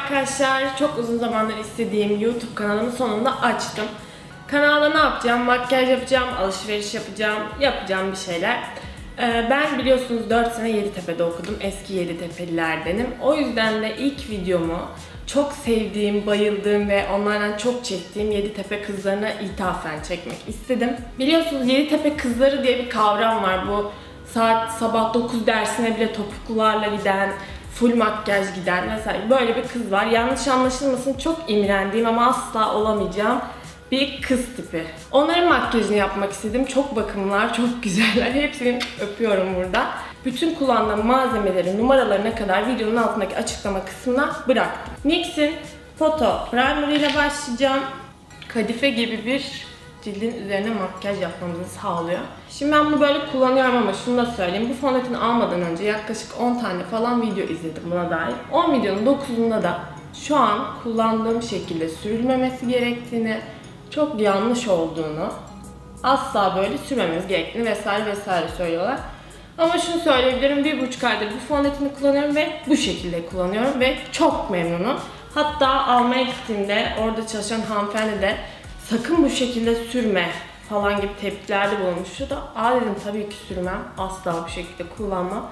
arkadaşlar, çok uzun zamandır istediğim YouTube kanalımı sonunda açtım. Kanalda ne yapacağım? Makyaj yapacağım, alışveriş yapacağım, yapacağım bir şeyler. Ben biliyorsunuz 4 sene Yeditepe'de okudum. Eski Yeditepe'lilerdenim. O yüzden de ilk videomu çok sevdiğim, bayıldığım ve onlardan çok çektiğim Yeditepe kızlarına ithafen çekmek istedim. Biliyorsunuz Yeditepe kızları diye bir kavram var. Bu saat sabah 9 dersine bile topuklularla giden, full makyaj giden vesaire böyle bir kız var. Yanlış anlaşılmasın, çok imrendiğim ama asla olamayacağım bir kız tipi. Onların makyajını yapmak istedim. Çok bakımlar, çok güzeller. Hepsini öpüyorum burada. Bütün kullandığım malzemeleri, numaralarına kadar videonun altındaki açıklama kısmına bıraktım. NYX'in foto primer ile başlayacağım. Kadife gibi bir cildin üzerine makyaj yapmamızı sağlıyor. Şimdi ben bunu böyle kullanıyorum ama şunu da söyleyeyim. Bu fondöteni almadan önce yaklaşık 10 tane falan video izledim buna dair. 10 videonun 9'unda da şu an kullandığım şekilde sürülmemesi gerektiğini, çok yanlış olduğunu, asla böyle sürmemiz gerektiğini vesaire vesaire söylüyorlar. Ama şunu söyleyebilirim, 1,5 aydır bu fondöteni kullanıyorum ve bu şekilde kullanıyorum ve çok memnunum. Hatta almaya gittiğimde orada çalışan hanımefendi de sakın bu şekilde sürme falan gibi tepkilerde bulunmuştu da aa dedim tabii ki sürmem, asla bu şekilde kullanmam.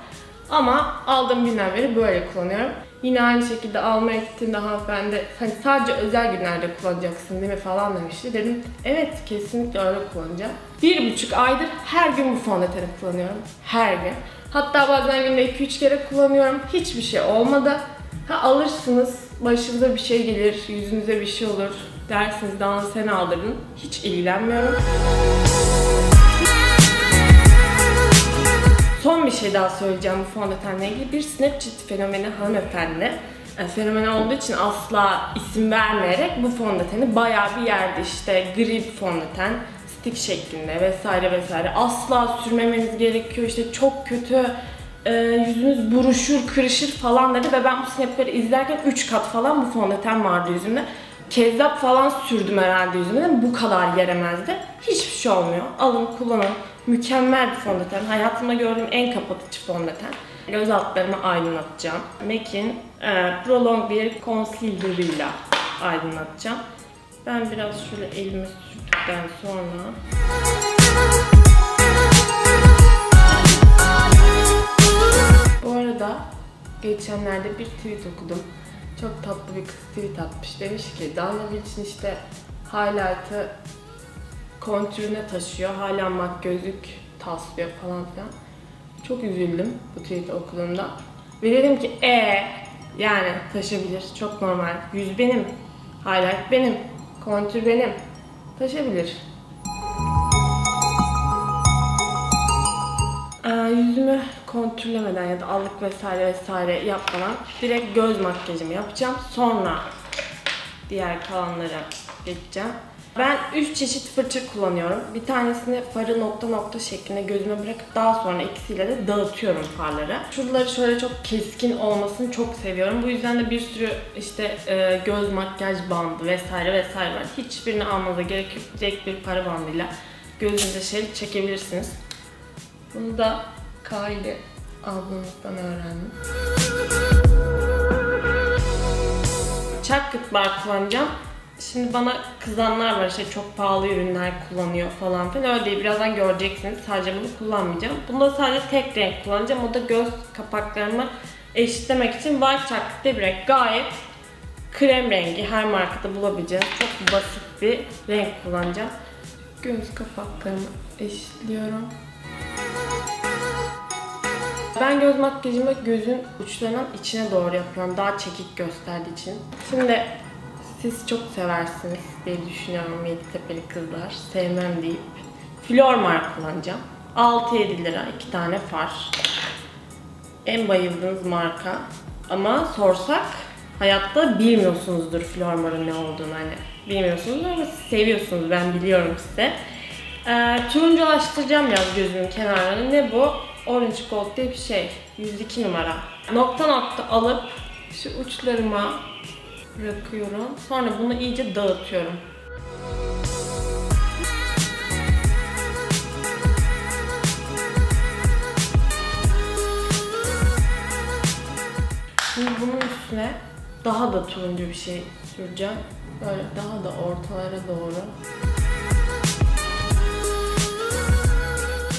Ama aldığım günden beri böyle kullanıyorum. Yine aynı şekilde almaya gittiğimde hanımefendi hani sadece özel günlerde kullanacaksın değil mi falan demişti. Dedim evet, kesinlikle öyle kullanacağım. 1,5 aydır her gün bu fondöteni kullanıyorum. Her gün. Hatta bazen günde 2-3 kere kullanıyorum. Hiçbir şey olmadı. Ha alırsınız, başınıza bir şey gelir, yüzünüze bir şey olur dersiniz, Danla sen aldırdın. Hiç ilgilenmiyorum. Son bir şey daha söyleyeceğim bu fondötenle ilgili. Bir Snapchat fenomeni hanımefendi, yani fenomeni olduğu için asla isim vermeyerek bu fondöteni bayağı bir yerde işte gri fondöten, stick şeklinde vesaire vesaire, asla sürmemeniz gerekiyor işte çok kötü, yüzünüz buruşur, kırışır falan dedi ve ben bu snapleri izlerken 3 kat falan bu fondöten vardı yüzümde. Kezzap falan sürdüm herhalde yüzümden, bu kadar yeremezdi. Hiçbir şey olmuyor. Alın, kullanın. Mükemmel bir fondöten. Hayatımda gördüğüm en kapatıcı fondöten. Göz altlarımı aydınlatacağım. NYX'in Pro Longwear Concealer ile aydınlatacağım. Ben biraz şöyle elimi sürdükten sonra... Bu arada geçenlerde bir tweet okudum. Çok tatlı bir kız tweet atmış. Demiş ki Danla Bilic'in işte highlight'ı kontürüne taşıyor. Hala mak gözlük taslıyor falan filan. Çok üzüldüm bu tweet'i okuduğumda. Ve dedim ki yani taşabilir. Çok normal. Yüz benim. Highlight benim. Kontür benim. Taşabilir. Yüzümü kontürlemeden ya da allık vesaire vesaire yapmadan direkt göz makyajımı yapacağım. Sonra diğer kalanlara geçeceğim. Ben 3 çeşit fırça kullanıyorum. Bir tanesini farı nokta nokta şeklinde gözüme bırakıp daha sonra ikisiyle de dağıtıyorum farları. Şuraları şöyle çok keskin olmasını çok seviyorum. Bu yüzden de bir sürü işte göz makyaj bandı vesaire vesaire var. Hiçbirini almanıza gerek yok. Direkt bir para bandıyla gözünüze şerit çekebilirsiniz. Bunu da Kayli ablamızdan öğrendim. Çak kıtlar kullanacağım. Şimdi bana kızanlar var işte çok pahalı ürünler kullanıyor falan filan. Öyle değil, birazdan göreceksiniz. Sadece bunu kullanmayacağım. Bunda sadece tek renk kullanacağım. O da göz kapaklarımı eşitlemek için White Chalk Direct. Gayet krem rengi, her markada bulabileceğiniz çok basit bir renk kullanacağım. Göz kapaklarımı eşitliyorum. Ben göz makyajımı gözün uçlarının içine doğru yapıyorum. Daha çekik gösterdiği için. Şimdi siz çok seversiniz diye düşünüyorum Yeditepe'li kızlar. Sevmem deyip Flormar kullanacağım. 6-7 lira 2 tane far. En bayıldığınız marka. Ama sorsak hayatta bilmiyorsunuzdur Flormar'ın ne olduğunu. Hani bilmiyorsunuz ama seviyorsunuz. Ben biliyorum size. Turunculaştıracağım biraz gözümün kenarlarını. Ne bu? Orange Gold diye bir şey. 102 numara. Nokta nokta alıp şu uçlarıma bırakıyorum. Sonra bunu iyice dağıtıyorum. Şimdi bunun üstüne daha da turuncu bir şey süreceğim. Böyle daha da ortalara doğru.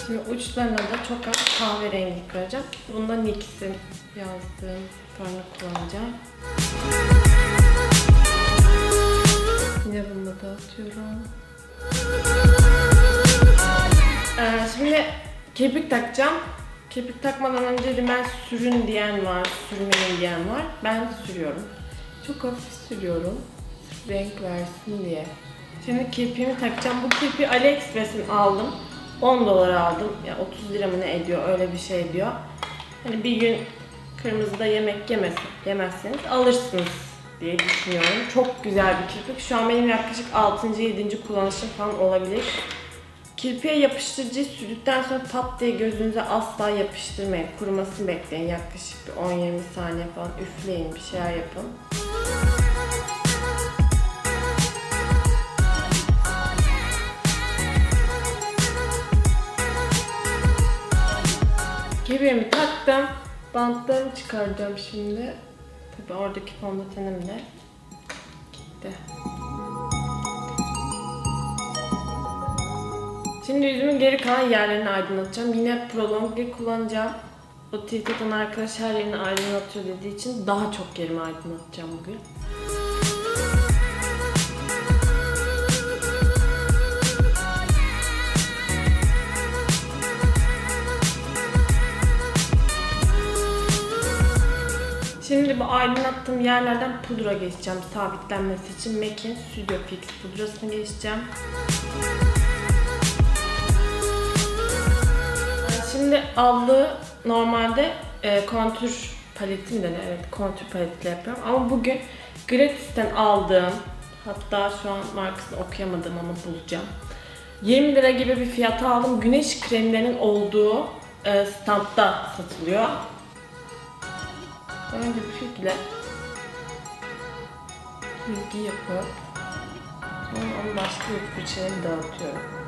Şimdi uçlarına da çok az kahverengi kıracağım. Bunda NYX'in yazdığım farını kullanacağım. Yine bunu da atıyorum. Şimdi kirpik takacağım. Kirpik takmadan önce rimel sürün diyen var, sürmeyin diyen var. Ben sürüyorum. Çok hafif sürüyorum. Renk versin diye. Şimdi kirpiğimi takacağım. Bu kirpiği Alex Besin aldım. 10 dolara aldım. Yani 30 lira mı ne ediyor, öyle bir şey diyor. Hani bir gün kırmızıda yemek yemezseniz alırsınız diye düşünüyorum. Çok güzel bir kirpik. Şu an benim yaklaşık 6. 7. kullanışım falan olabilir. Kirpiğe yapıştırıcıyı sürdükten sonra pat diye gözünüze asla yapıştırmayın. Kurumasını bekleyin. Yaklaşık 10-20 saniye falan üfleyin, bir şeyler yapın. Kirpiğimi taktım. Bantlarımı çıkaracağım şimdi. Tabii oradaki fondötenim de gitti. Şimdi yüzümün geri kalan yerlerini aydınlatacağım. Yine Pro Longwear kullanacağım. O TikTok'tan arkadaş her yerini aydınlatıyor dediği için daha çok yerimi aydınlatacağım bugün. Şimdi bu aydınlattığım yerlerden pudra geçeceğim. Sabitlenmesi için MAC'in Studio Fix pudrasını geçeceğim. Şimdi aldığı normalde kontür paletim de evet kontür paletiyle yapıyorum ama bugün Gratis'ten aldığım, hatta şu an markasını okuyamadım ama bulacağım, 20 lira gibi bir fiyata aldım. Güneş kremlerinin olduğu standta satılıyor. Önce bu şekilde bilgi yapıp sonra onu başka bir fırçayla dağıtıyorum.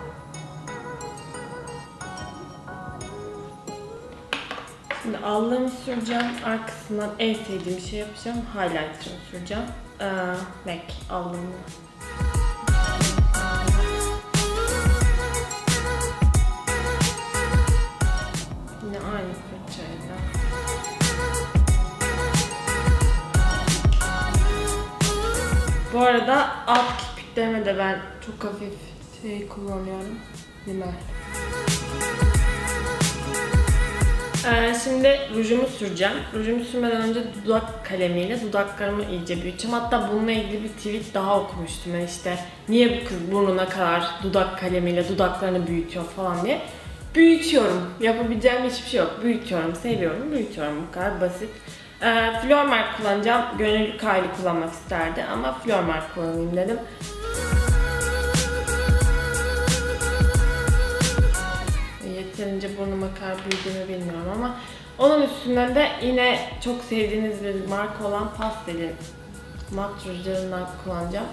Şimdi allığımı süreceğim. Arkasından en sevdiğim şey yapacağım. Highlighter'ımı süreceğim. MAC allığımı. Yine aynı fırçayla. Bu arada alt kirpiklerime de ben çok hafif şey kullanıyorum. Limel. Şimdi rujumu süreceğim. Rujumu sürmeden önce dudak kalemiyle dudaklarımı iyice büyüteceğim. Hatta bununla ilgili bir tweet daha okumuştum. Yani işte niye bu kız burnuna kadar dudak kalemiyle dudaklarını büyütüyor falan diye. Büyütüyorum. Yapabileceğim hiçbir şey yok. Büyütüyorum, seviyorum, büyütüyorum. Bu kadar basit. Flormar kullanacağım. Gönül Kaylı kullanmak isterdi ama Flormar kullanayım dedim. Yeterince burnuma kadar büyüdüğümü bilmiyorum ama onun üstünden de yine çok sevdiğiniz bir marka olan Pastel'in mat rujlarından kullanacağım.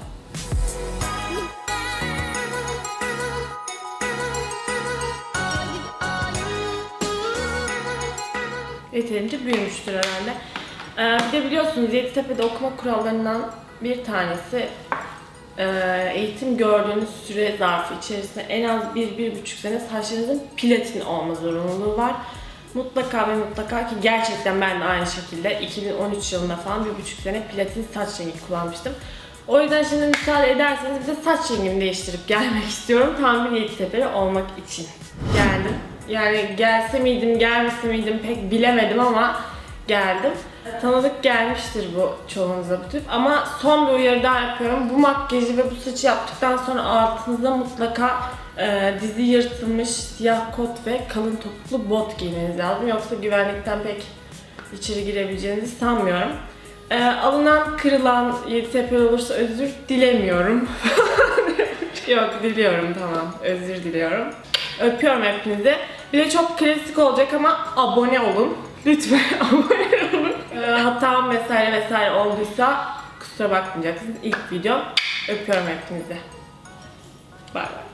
Yeterince büyümüştür herhalde. Bir de biliyorsunuz Yeditepe'de okuma kurallarından bir tanesi eğitim gördüğünüz süre zarfı içerisinde en az 1-1,5 sene saçlarınızın platin olma zorunluluğu var. Mutlaka ve mutlaka ki gerçekten ben de aynı şekilde 2013 yılında falan 1,5 sene platin saç rengi kullanmıştım. O yüzden şimdi müsaade ederseniz bize saç rengimi değiştirip gelmek istiyorum. Tam bir Yeditepe'li olmak için geldim. Yani gelse miydim, gelmese miydim pek bilemedim ama geldim. Tanıdık gelmiştir bu çoğunuza bu tip. Ama son bir uyarı daha yapıyorum. Bu makyajı ve bu saçı yaptıktan sonra altınıza mutlaka dizi yırtılmış siyah kot ve kalın topuklu bot giymeniz lazım. Yoksa güvenlikten pek içeri girebileceğinizi sanmıyorum. Alınan, kırılan Yeditepe'li olursa özür dilemiyorum. Yok, diliyorum, tamam. Özür diliyorum. Öpüyorum hepinizi. Bir de çok klasik olacak ama abone olun. Lütfen abone olun. Hatam vesaire olduysa kusura bakmayacaksınız. İlk video. Öpüyorum hepinizi. Bye bye.